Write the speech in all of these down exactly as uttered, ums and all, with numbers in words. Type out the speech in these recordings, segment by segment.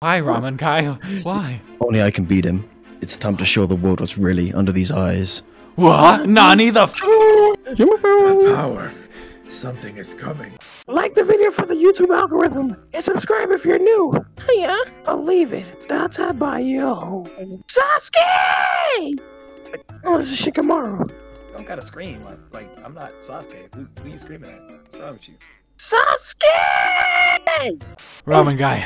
Why, Ramen Guy? Why? Only I can beat him. It's time to show the world what's really under these eyes. What? Nani the f- The power. Something is coming. Like the video for the YouTube algorithm, and subscribe if you're new. Hiya. Believe it. That's how by you. Sasuke! Oh, this is Shikamaru. You don't gotta scream. Like, like I'm not Sasuke. Who, who are you screaming at? What's wrong with you? Sasuke! Ramen Guy.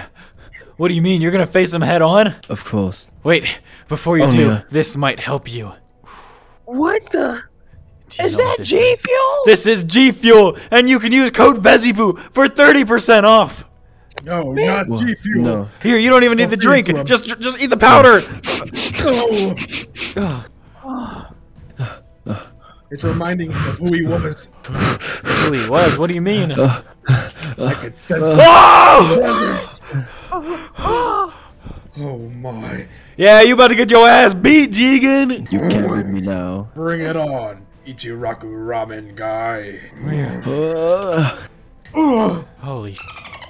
What do you mean? You're gonna face him head on? Of course. Wait, before you oh, do, yeah. This might help you. What the? You is that G is? Fuel? This is G Fuel, and you can use code Vezypoo for thirty percent off. No, not well, G Fuel. No. Here, you don't even need don't the drink. Just, just eat the powder. Oh. It's reminding of who he was. Who he was? What do you mean? Uh, I could sense oh! Oh my. Yeah, you about to get your ass beat, Jigen. You can't with me now. Bring it on, Ichiraku Ramen Guy. Uh, uh, Holy sh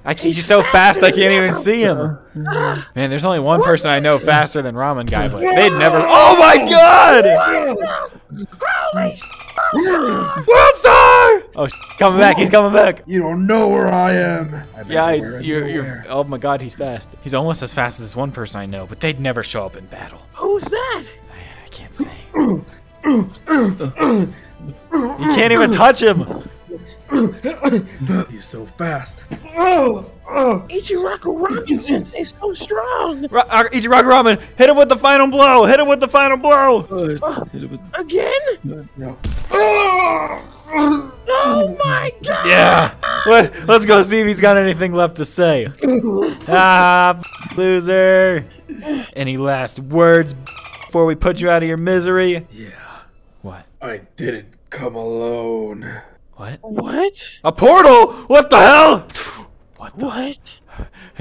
I can't, he's so fast I can't even see him. Man, there's only one person I know faster than Ramen Guy, but they'd never. Oh my god! Holy sh World Star! Oh, coming back! He's coming back! You don't know where I am. Yeah, I, you're, you're. Oh my God, he's fast. He's almost as fast as one person I know, but they'd never show up in battle. Who's that? I, I can't say. You can't even touch him. He's so fast. Oh, oh. Ichiraku Ramen is so strong. Ra uh, Ichiraku Ramen, hit him with the final blow. Hit him with the final blow. Uh, Again? No. no. Oh my god! Yeah. Let, let's go see if he's got anything left to say. Ah, loser. Any last words before we put you out of your misery? Yeah. What? I didn't come alone. What? What? A portal? What the hell? What? The what?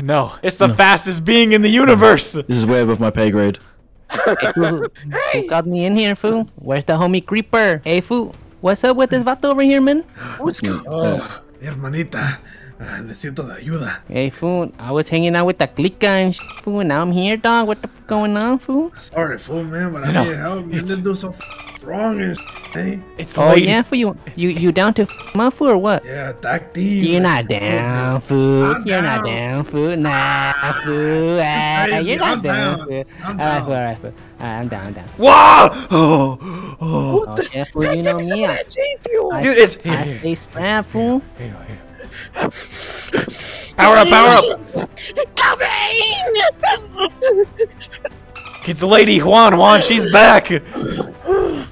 No, it's the no. fastest being in the universe. This is way above my pay grade. Hey, Foo, hey. You got me in here, Foo. Where's the homie creeper? Hey, Foo, what's up with this vato over here, man? What's going on? Oh, hermanita, necesito de ayuda. Hey, Foo, I was hanging out with the Clica and sh Foo, and now I'm here, dog. What the f going on, Foo? Sorry, Foo, man, but I need help. You didn't do so f wrong and sh Hey. It's oh late. Yeah, for you, you you down to f my food or what? Yeah, that team. You're not down, food. I'm you're down. not down, food. Nah, food. Ah, you're not I'm down. down food. I'm down. All right, food. All right, I'm down, down. Whoa! Oh, oh. oh yeah, food. You know me. I, I, Dude, it's I here. stay strapped, food. Here, here. Power up! Power up! Come in! It's Lady Juan Juan. She's back.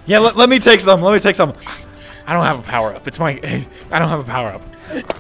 Yeah, let, let me take some. Let me take some. I don't have a power up. It's my. I don't have a power up.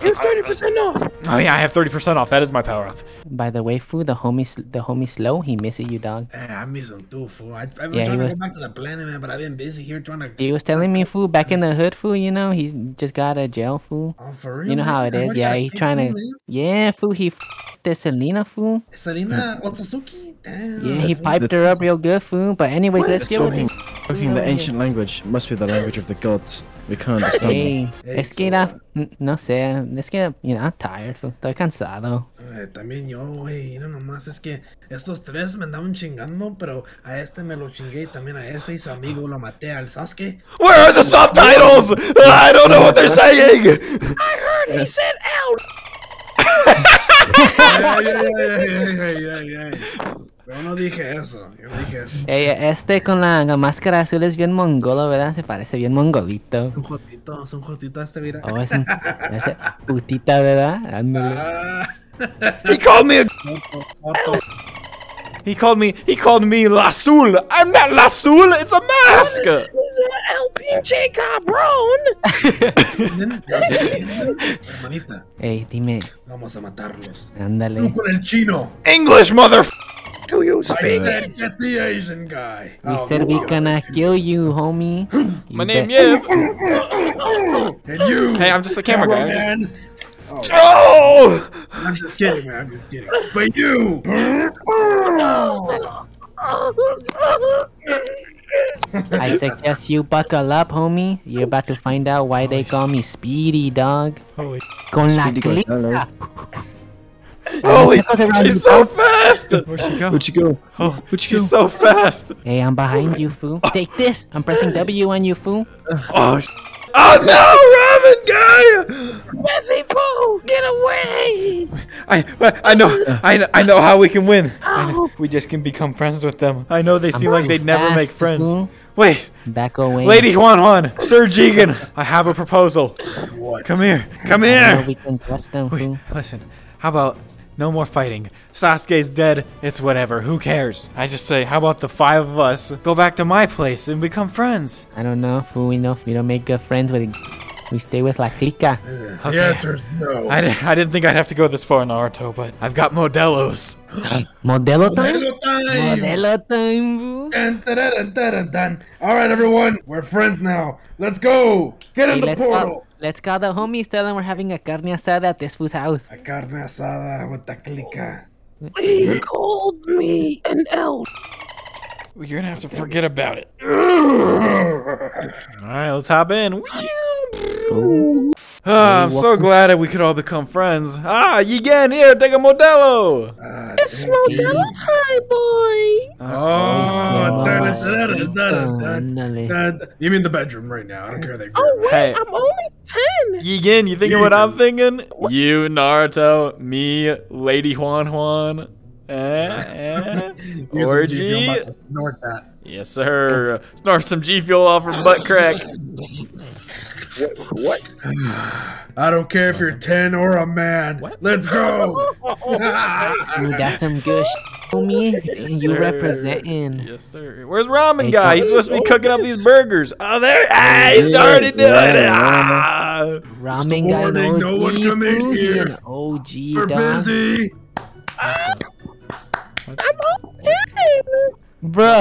It's thirty percent off. Oh yeah, I have thirty percent off. That is my power up. By the way, Foo, the homie's the homie's slow. He misses you, dog. Hey, I miss him too, Foo. I, I've been yeah, trying to was, go back to the planet, man, but I've been busy here trying to. He was telling me, Foo, back in the hood, Foo. You know, he just got out of jail, Foo. Oh, for real? You know man? how it is. Yeah, he's trying to. Man? Yeah, Foo. He f***ed the Selena, Foo. Selena Otsutsuki? Damn. Yeah, he piped her up real good, Foo. But anyways, what? let's get with it. Talking the ancient language must be the language of the gods. We can't understand. Hey, es que era, no sé, es que, you know, I'm tired, estoy cansado. Eh, también yo, güey, mira nomás, es que estos tres me andaban chingando, pero a este me lo chingué y también a ese y su amigo lo maté al Sasuke. Where are the subtitles? I don't know what they're saying! I heard he said out! yeah, yeah, yeah, yeah, yeah, yeah. Yo no dije eso, yo no dije eso. Ey, este con la máscara azul es bien mongolo, ¿verdad? Se parece bien mongolito. Es un jotito, es un jotito este, mira. Oh, es un... Es putita, ¿verdad? Ah. He called me a... He called me... He called me La Azul. I'm not La Azul, it's a mask! L P J cabrón. Hermanita. Ey, dime. Vamos a matarlos. Ándale. Tú con el chino. English, motherf... Do you speak? I said, get the Asian guy. We oh, said we gonna kill you, homie. You My name is. And you. Hey, I'm just the camera guy. I'm just... Oh! oh! I'm just kidding, man. I'm just kidding. But you. I suggest you buckle up, homie. You're about to find out why they call me Speedy, dog. Holy. Con la clica. Holy, she's so fast! Where'd she go? Where'd she go? Oh, where'd she she's go? so fast! Hey, I'm behind you, fool. Oh. Take this! I'm pressing W on you, fool. Oh, sh oh no, Ramen Guy! Vezypoo, get away! I, I know, I know, I know how we can win. Oh. We just can become friends with them. I know they I'm seem like they'd fast, never make friends. Fool. Wait, back away. Lady Juan Juan, Sir Jigen, I have a proposal. What? Come here, come here. I know we can trust them, Wait, fool. Listen, how about no more fighting? Sasuke's dead. It's whatever. Who cares? I just say, how about the five of us go back to my place and become friends? I don't know, fool. We know we don't make good friends with. We stay with La Clica. Okay. The answer's no. I, I didn't think I'd have to go this far in Naruto, but I've got Modelos. Uh, Modelo time? Modelo time! Modelo time! Dun, dun, dun, dun, dun, dun. All right, everyone. We're friends now. Let's go. Get hey, in the let's portal. Call, let's call the homies. Tell them we're having a carne asada at this food's house. A carne asada with La Clica. He called me an elf. You're going to have to forget about it. All right, let's hop in. Oh, I'm so glad that we could all become friends. Ah, Jigen, here, take a Modelo. Uh, it's Modelo time, boy. Oh, da, da, da, da, da, da. You mean the bedroom right now? I don't care. They oh wait, hey. I'm only ten. Jigen, you thinking what I'm thinking? What? You, Naruto, me, Lady Juan Juan, eh, eh. Orgy. Snort that. Yes, sir. Snort some G fuel off her butt crack. What? What? I don't care if you're ten or a man. What? Let's go. You got some good sh for me. Yes, you sir. representing. Yes, sir. Where's Ramen hey, Guy? He's supposed to be cooking up these burgers. Oh, there. Ah, he's already doing yeah, it. Ah. Ramen Guy. Warning, no one come in here. O G, we're dog. busy. Ah. I'm okay. Bro.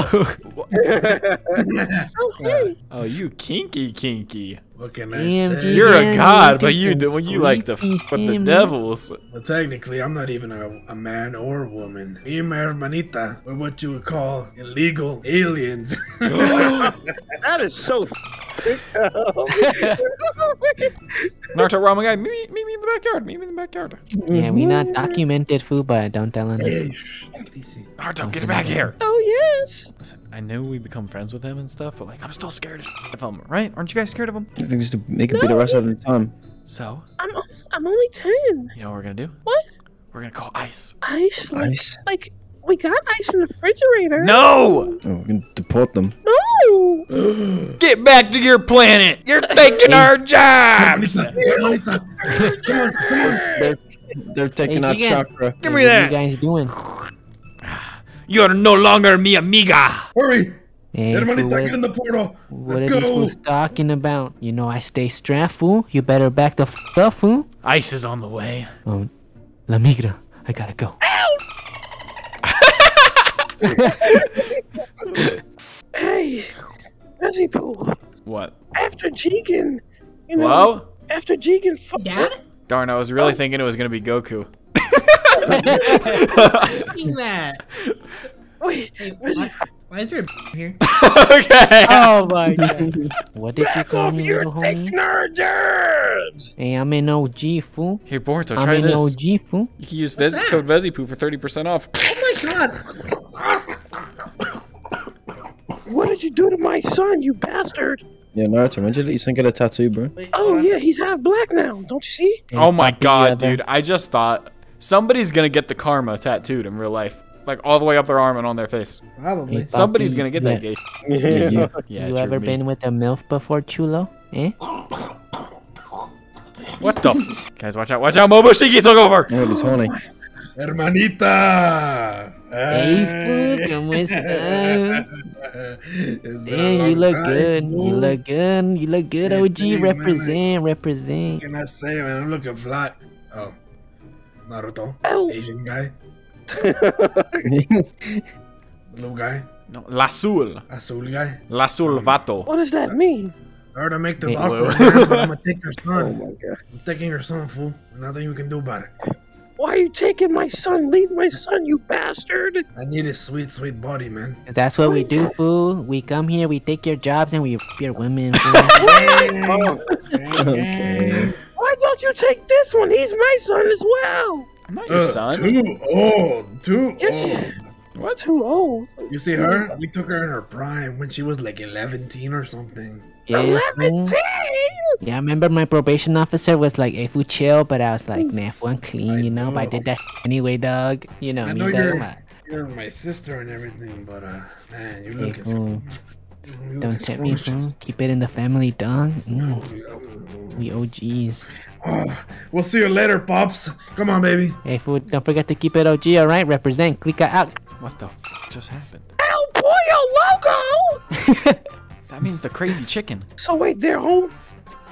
Okay. Oh, you kinky, kinky. What can I Damn, say? You're a god, but you do, you like to f with the devils. Well, technically, I'm not even a, a man or a woman. Me and my hermanita are what you would call illegal aliens. That is so f Naruto, Ramen Guy, meet me in the backyard. Meet me in the backyard. Yeah, we not documented, fool, but don't tell anyone. Hey, Naruto, get back here. Oh, yes. Listen, I know we become friends with him and stuff, but like, I'm still scared of him, right? Aren't you guys scared of him? I think just to make a no. bit of us out of the time. So? I'm I'm only ten. You know what we're gonna do? What? We're gonna call ice. Ice? Like, ice? Like, we got ice in the refrigerator. No! Oh, we're gonna deport them. No! Get back to your planet! You're taking our jobs! they're, they're taking hey, our Jigen. chakra. Give me that! What are you guys doing? You're no longer mi amiga! Hurry! Hey, Everybody fool, what, in the portal. What Let's are go. these fools talking about? You know I stay strapped, fool. You better back the f up, fool. Ice is on the way. Um, La Migra, I gotta go. Ow! Hey, Vezypoo. What? After Jigen, you know. Hello? After Jigen, fuck. Yeah? Darn, I was really oh. thinking it was gonna be Goku. that. Wait, Vezypoo. Why is there a here? Okay. Oh my god. What did Back you call me, little homie? Nerders. Hey, I'm an O G, fool. Hey, Boruto, try I'm this. I'm an O G, fool. You can use Vez code Vezypoo for thirty percent off. Oh my god. What did you do to my son, you bastard? Yeah, Naruto, when did you let your son get a tattoo, bro? Oh yeah, he's half black now. Don't you see? Hey, oh my god, dude. I just thought somebody's gonna get the karma tattooed in real life. Like all the way up their arm and on their face. Probably. Hey, Somebody's gonna get yeah. that gay. Yeah. yeah, yeah. You ever me. been with a MILF before, Chulo? Eh? What the? F Guys, watch out! Watch out! MOBUSHIKI took over. Oh, it's horny. Hermanita. Hey, fool, ¿cómo estás? Hey, you look time, good. Fool. You look good. You look good. Hey, O G, hey, represent, man, represent. What can I say, man? I'm looking fly. Oh, Naruto, Ow. Asian guy. Blue guy? No, Lazul. Azul guy? Lazul Vato. What does that mean? Sorry to make this hey, awkward, man, but I'm gonna take your son. Oh my god. I'm taking your son, fool. Nothing you can do about it. Why are you taking my son? Leave my son, you bastard! I need his sweet, sweet body, man. That's what we do, fool. We come here, we take your jobs, and we f*** your women, fool. Okay. Why don't you take this one? He's my son as well! I'm not your uh, son. Too old. Too old. What? Too old? You see her? We took her in her prime when she was like eleven or something. eleven? Yeah, I remember my probation officer was like, hey, fool, chill, but I was like, nah, fool, I'm clean, I you know, know, but I did that anyway, dog. You know, I me, know dog. You're, I... you're my sister and everything, but, uh, man, you look as... You don't check me, fool. Keep it in the family, dog. Mm. We O Gs. Oh, we'll see you later, Pops. Come on, baby. Hey, fool, don't forget to keep it O G, alright? Represent. Clica out. What the f just happened? El Pollo Loco! That means the crazy chicken. So wait, their whole,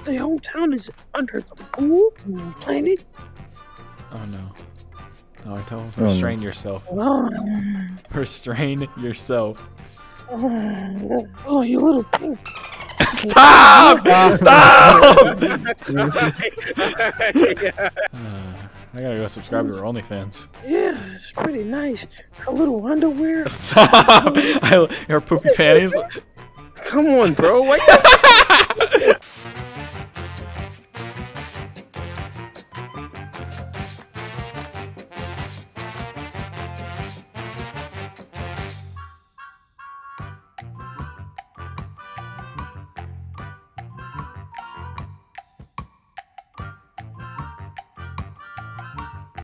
their whole town is under the pool planet? Oh no. No, I told him, restrain oh, no. yourself. Oh. Restrain yourself. Oh, oh, you little pig. Stop! Stop! uh, I gotta go subscribe to her OnlyFans. Yeah, it's pretty nice. Her little underwear. Stop! I, her poopy panties. Come on, bro. Why